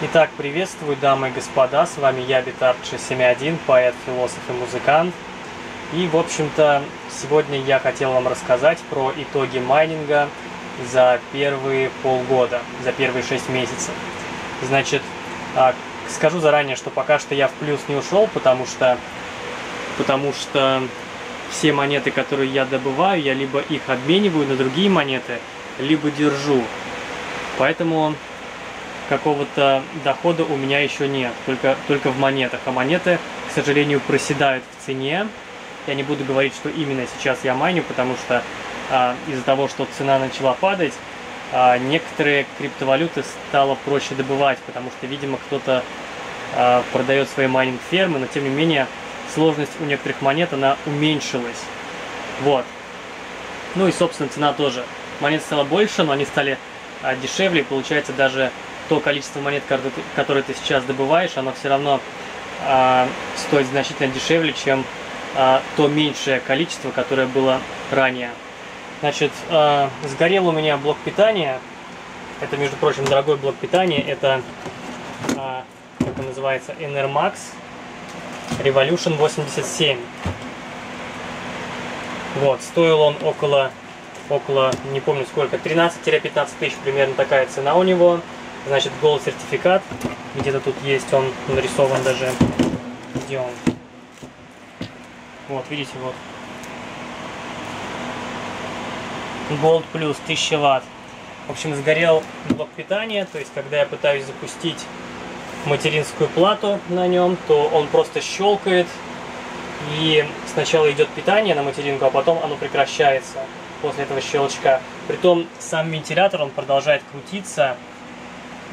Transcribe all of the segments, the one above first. Итак, приветствую, дамы и господа, с вами я, bitard671, поэт, философ и музыкант. И, в общем-то, сегодня я хотел вам рассказать про итоги майнинга за первые полгода, за первые 6 месяцев. Значит, скажу заранее, что пока что я в плюс не ушел, потому что все монеты, которые я добываю, я либо их обмениваю на другие монеты, либо держу. Поэтому какого-то дохода у меня еще нет, только в монетах. А монеты, к сожалению, проседают в цене. Я не буду говорить, что именно сейчас я майню, потому что из-за того, что цена начала падать, некоторые криптовалюты стало проще добывать, потому что, видимо, кто-то продает свои майнинг-фермы, но, тем не менее, сложность у некоторых монет, она уменьшилась. Вот. Ну и, собственно, цена тоже. Монет стало больше, но они стали дешевле, и получается, даже то количество монет, которые ты сейчас добываешь, оно все равно стоит значительно дешевле, чем то меньшее количество, которое было ранее. Значит, сгорел у меня блок питания. Это, между прочим, дорогой блок питания. Это, как он называется, Enermax Revolution 87. Вот, стоил он около, не помню сколько, 13-15 тысяч, примерно такая цена у него. Значит, gold сертификат, где-то тут есть, он нарисован даже, где он? Вот, видите, вот. Gold плюс 1000 ватт. В общем, сгорел блок питания, то есть, когда я пытаюсь запустить материнскую плату на нем, то он просто щелкает, и сначала идет питание на материнку, а потом оно прекращается после этого щелчка. Притом сам вентилятор, он продолжает крутиться,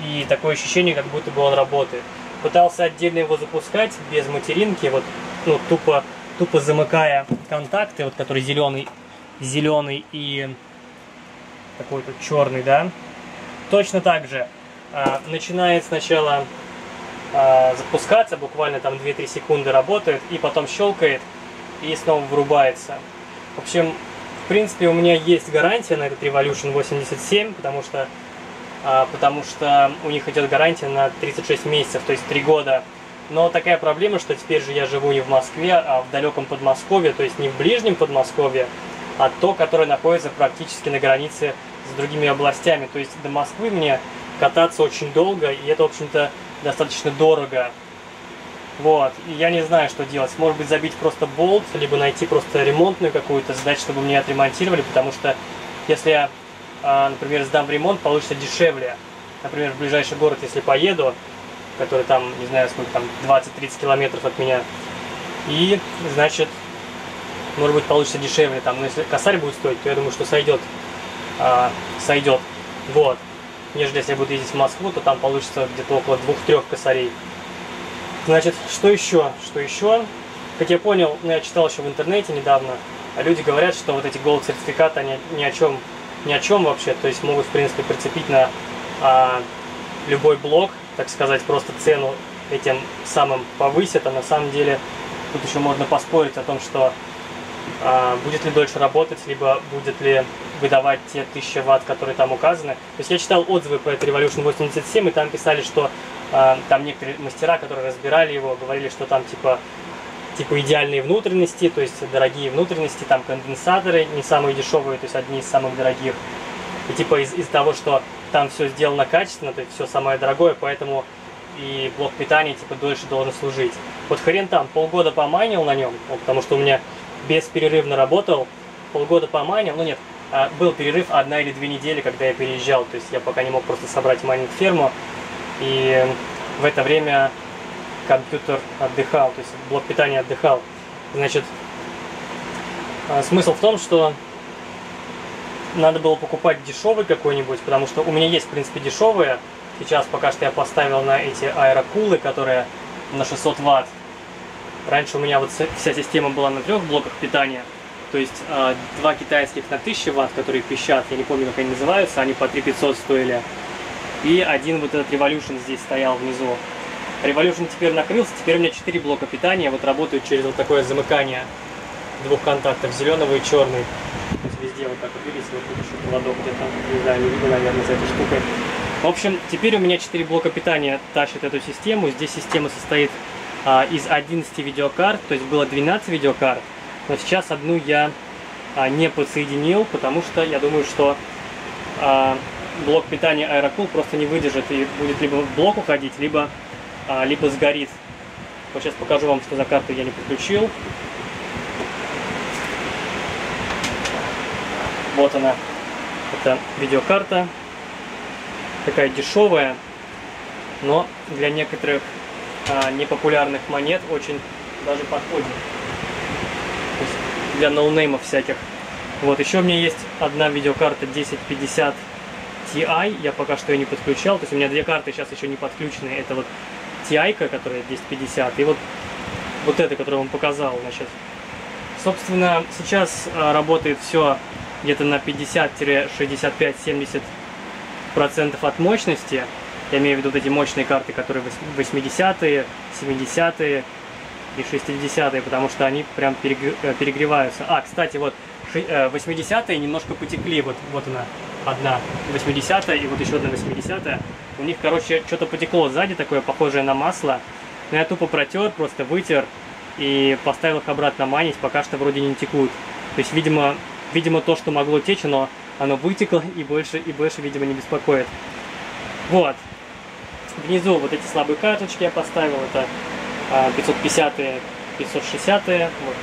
и такое ощущение, как будто бы он работает. Пытался отдельно его запускать без материнки, вот, ну, тупо замыкая контакты, вот, которые зеленый и какой-то черный, да. Точно так же начинает сначала запускаться, буквально там 2-3 секунды работает, и потом щелкает и снова вырубается. В общем, в принципе, у меня есть гарантия на этот Revolution 87, потому что у них идет гарантия на 36 месяцев, то есть 3 года. Но такая проблема, что теперь же я живу не в Москве, а в далеком Подмосковье, то есть не в ближнем Подмосковье, а то, которое находится практически на границе с другими областями. То есть до Москвы мне кататься очень долго, и это, в общем-то, достаточно дорого. Вот, и я не знаю, что делать. Может быть, забить просто болт, либо найти просто ремонтную какую-то задачу, чтобы мне отремонтировали, потому что если я, например, сдам в ремонт, получится дешевле. Например, в ближайший город, если поеду, который там, не знаю, сколько там, 20-30 километров от меня, и, значит, может быть, получится дешевле там. Но если косарь будет стоить, то я думаю, что сойдет, вот. Нежели если я буду ездить в Москву, то там получится где-то около 2-3 косарей. Значит, что еще? Как я понял, я читал еще в интернете недавно, люди говорят, что вот эти gold сертификаты, они ни о чем вообще, то есть могут, в принципе, прицепить на любой блок, так сказать, просто цену этим самым повысят, а на самом деле тут еще можно поспорить о том, что будет ли дольше работать, либо будет ли выдавать те 1000 ватт, которые там указаны. То есть я читал отзывы про этот Revolution 87, и там писали, что там некоторые мастера, которые разбирали его, говорили, что там типа идеальные внутренности, то есть дорогие внутренности, там конденсаторы не самые дешевые, то есть одни из самых дорогих. И типа из-за того, что там все сделано качественно, то есть все самое дорогое, поэтому и блок питания типа дольше должен служить. Вот хрен там, полгода помайнил на нем, вот, потому что у меня бесперерывно работал, полгода помайнил, ну нет, был перерыв 1 или 2 недели, когда я переезжал, то есть я пока не мог просто собрать майнинг-ферму, и в это время компьютер отдыхал, то есть блок питания отдыхал. Значит, смысл в том, что надо было покупать дешевый какой-нибудь, потому что у меня есть, в принципе, дешевые. Сейчас пока что я поставил на эти аэрокулы, которые на 600 ватт. Раньше у меня вот вся система была на 3 блоках питания. То есть 2 китайских на 1000 ватт, которые пищат, я не помню, как они называются, они по 3500 стоили. И один вот этот Revolution здесь стоял внизу. Revolution теперь накрылся, теперь у меня 4 блока питания вот работают через вот такое замыкание 2 контактов, зеленого и черный. Везде вот так вот, видите, вот тут еще проводок где-то, не знаю, не видно, наверное, за этой штукой. В общем, теперь у меня 4 блока питания тащат эту систему. Здесь система состоит из 11 видеокарт, то есть было 12 видеокарт, но сейчас одну я не подсоединил, потому что я думаю, что блок питания Aerocool просто не выдержит и будет либо в блок уходить, либо сгорит. Вот сейчас покажу вам, что за карту я не подключил. Вот она, это видеокарта, такая дешевая, но для некоторых непопулярных монет очень даже подходит, то есть для ноунеймов всяких. Вот еще у меня есть одна видеокарта 1050 Ti, я пока что ее не подключал, то есть у меня две карты сейчас еще не подключены, это вот Ti-ка, которая 1050, и вот эта, которую я вам показал. Значит, собственно, сейчас работает все где-то на 50-65-70% от мощности. Я имею в виду вот эти мощные карты, которые 80-е, 70-е и 60-е, потому что они прям перегреваются. А, кстати, вот 80-е немножко потекли. Вот она, одна 80-я и вот еще одна 80-я. У них, короче, что-то потекло сзади, такое похожее на масло. Но я тупо протер, просто вытер и поставил их обратно манить. Пока что вроде не текут. То есть, видимо, то, что могло течь, оно вытекло и больше, видимо, не беспокоит. Вот. Внизу вот эти слабые карточки я поставил, это 550-е, 560-е, вот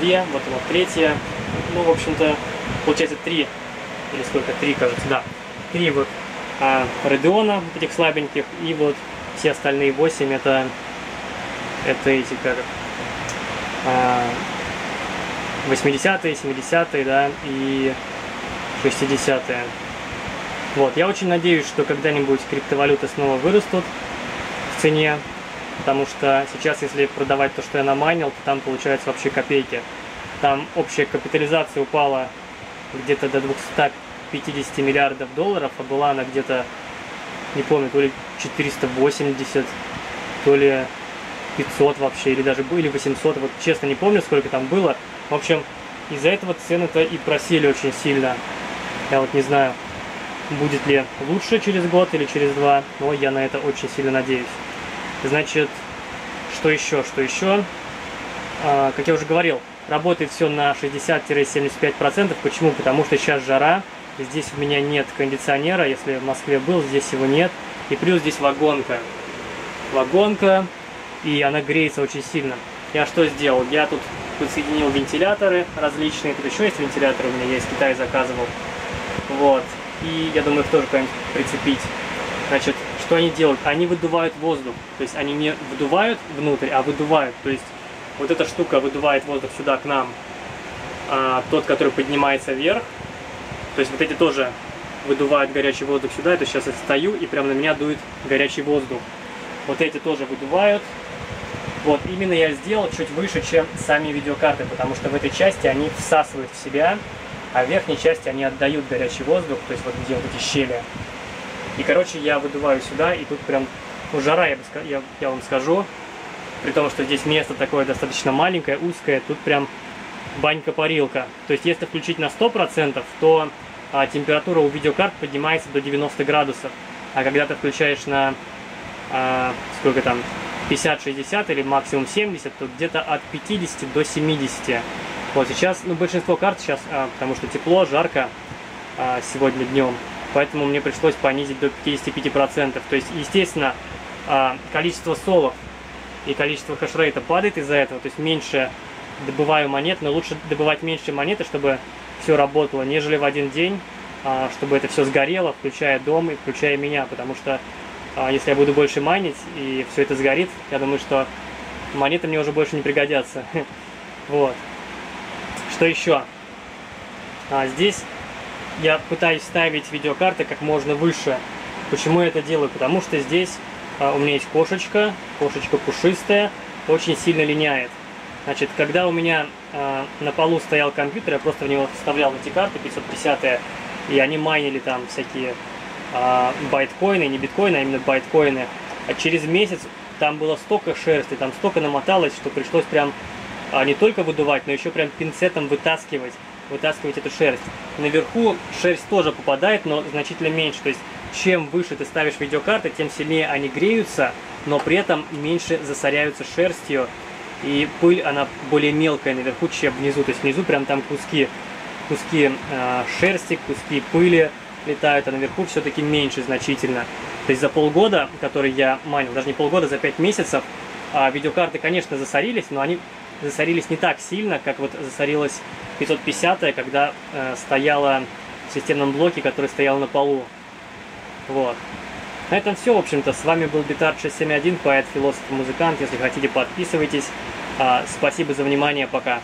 две, вот она третья, ну, в общем-то, получается три, или сколько, три, кажется, да, три вот Родеона, этих слабеньких, и вот все остальные 8, это эти, как, 80-е, 70-е, да, и 60-е. Вот, я очень надеюсь, что когда-нибудь криптовалюты снова вырастут в цене, потому что сейчас, если продавать то, что я намайнил, то там получается вообще копейки. Там общая капитализация упала где-то до 250 миллиардов долларов, а была она где-то, не помню, то ли 480, то ли 500 вообще, или даже были 800, вот честно не помню, сколько там было. В общем, из-за этого цены-то и просели очень сильно. Я вот не знаю, будет ли лучше через год или через два, но я на это очень сильно надеюсь. Значит, что еще? Как я уже говорил, работает все на 60-75%. Почему? Потому что сейчас жара, здесь у меня нет кондиционера, если в Москве был, здесь его нет. И плюс здесь вагонка, и она греется очень сильно. Я что сделал? Я тут подсоединил вентиляторы различные, тут еще есть вентиляторы, у меня я из Китая заказывал. Вот. И я думаю, их тоже как-нибудь прицепить. Значит, что они делают? Они выдувают воздух. То есть они не вдувают внутрь, а выдувают. То есть вот эта штука выдувает воздух сюда к нам. А тот, который поднимается вверх. То есть вот эти тоже выдувают горячий воздух сюда. Это сейчас я стою, и прямо на меня дует горячий воздух. Вот эти тоже выдувают. Вот, именно я сделал чуть выше, чем сами видеокарты, потому что в этой части они всасывают в себя, а в верхней части они отдают горячий воздух, то есть вот где вот эти щели. И, короче, я выдуваю сюда, и тут прям жара, я вам скажу. При том, что здесь место такое достаточно маленькое, узкое, тут прям банька-парилка. То есть, если включить на 100%, то температура у видеокарт поднимается до 90 градусов. А когда ты включаешь на, сколько там, 50-60 или максимум 70, то где-то от 50 до 70. Вот сейчас, ну, большинство карт сейчас, потому что тепло, жарко сегодня днем, поэтому мне пришлось понизить до 55%. То есть, естественно, количество солов и количество хэшрейта падает из-за этого, то есть меньше добываю монет, но лучше добывать меньше монеты, чтобы все работало, нежели в один день, чтобы это все сгорело, включая дом и включая меня, потому что если я буду больше майнить и все это сгорит, я думаю, что монеты мне уже больше не пригодятся. Вот. Что еще? Здесь я пытаюсь ставить видеокарты как можно выше. Почему я это делаю? Потому что здесь у меня есть кошечка пушистая, очень сильно линяет. Значит, когда у меня на полу стоял компьютер, я просто в него вставлял эти карты 550-е, и они майнили там всякие байткоины, не биткоины, а именно байткоины. А через месяц там было столько шерсти, там столько намоталось, что пришлось прям не только выдувать, но еще прям пинцетом вытаскивать эту шерсть. Наверху шерсть тоже попадает, но значительно меньше. То есть чем выше ты ставишь видеокарты, тем сильнее они греются, но при этом меньше засоряются шерстью, и пыль, она более мелкая наверху, чем внизу. То есть внизу прям там куски шерсти, куски пыли летают, а наверху все-таки меньше значительно. То есть за полгода, который я манил, даже не полгода, за 5 месяцев, видеокарты, конечно, засорились, но они засорились не так сильно, как вот засорилась 550-я, когда стояла в системном блоке, который стоял на полу. Вот. На этом все, в общем-то. С вами был bitard671, поэт, философ, музыкант. Если хотите, подписывайтесь. Спасибо за внимание. Пока.